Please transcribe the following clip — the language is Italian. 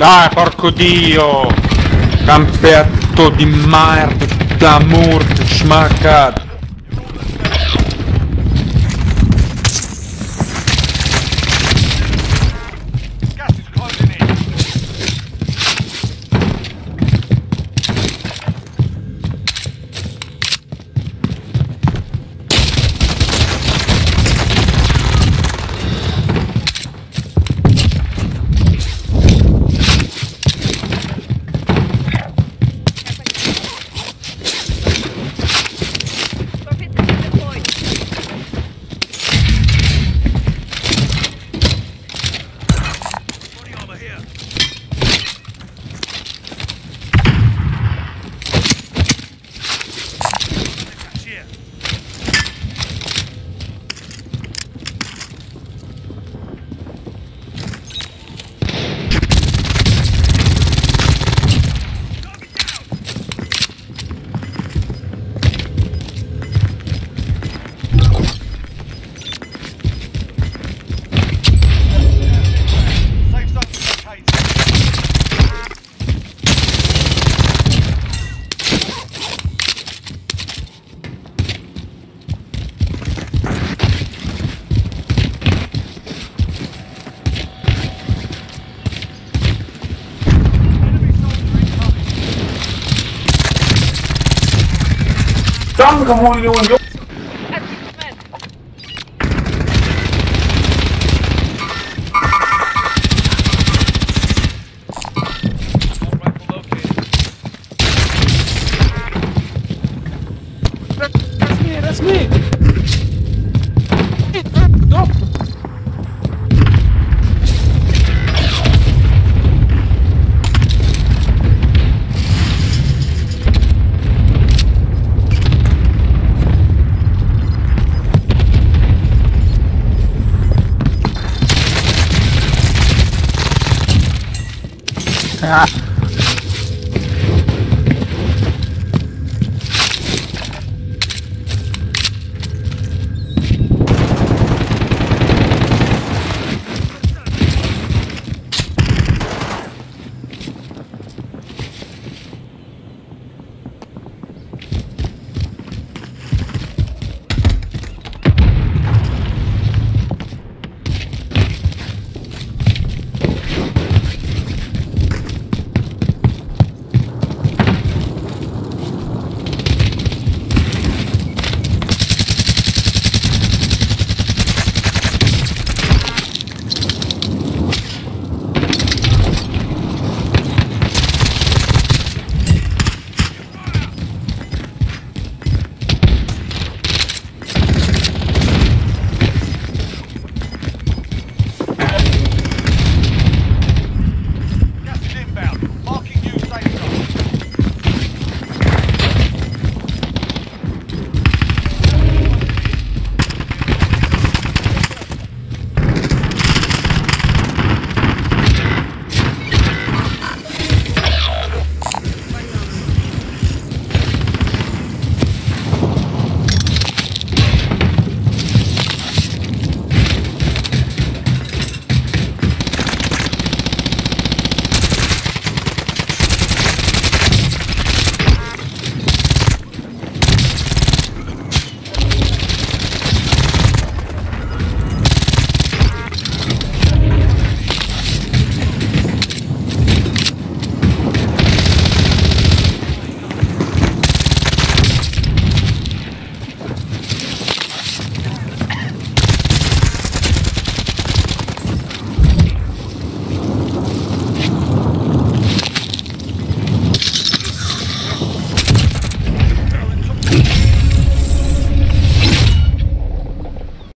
Dai, porco dio! Campeatto di merda, da murd, schmaccato! Come on, you and your ah.